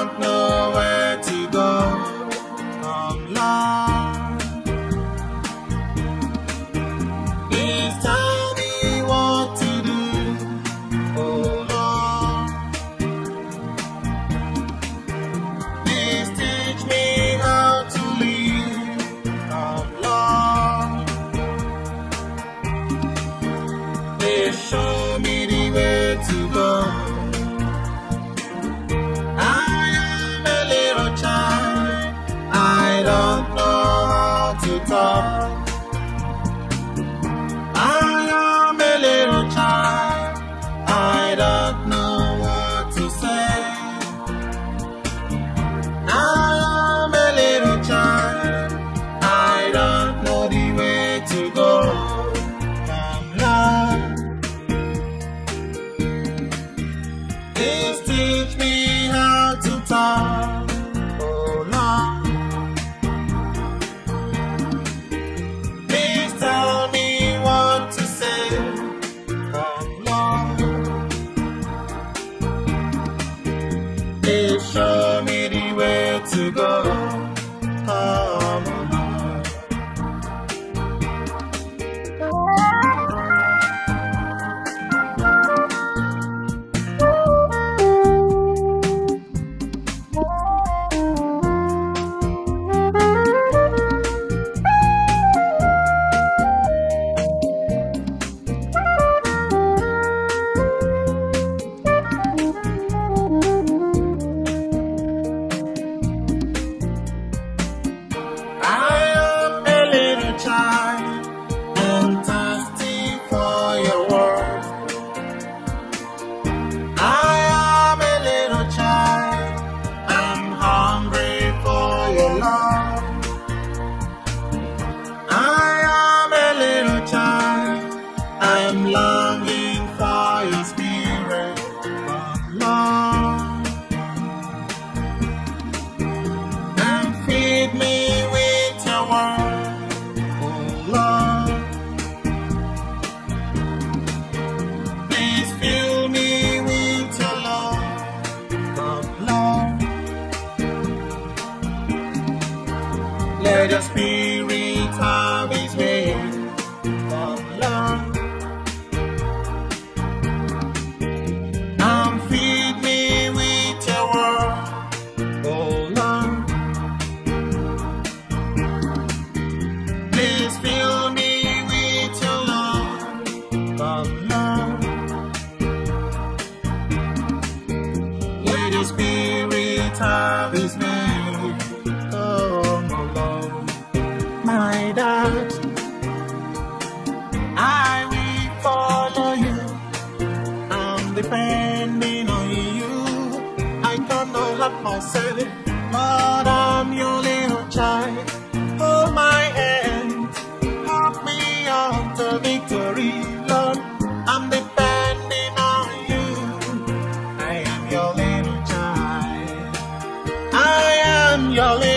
don't know where to go, I'm lost. Please tell me what to do, oh Lord. Please teach me how to live, I'm lost. Please show me the way to go. I am a little child, I don't know what to say. I am a little child, I don't know the way to go. I'm lost. Please teach me how to talk. Show me the way to go. I'm thirsty for your word. I am a little child, I'm hungry for your love. I am a little child, I'm longing for your spirit, Lord. And feed me with your word. Let your spirit have its way, Lord. And feed me with your word, oh Lord. Please fill me with your love, Lord. Let your spirit have its way. My dad, I will follow you. I'm depending on you. I cannot help myself, but I'm your little child. Hold my hand, help me on to victory, Lord. I'm depending on you. I am your little child. I am your little child.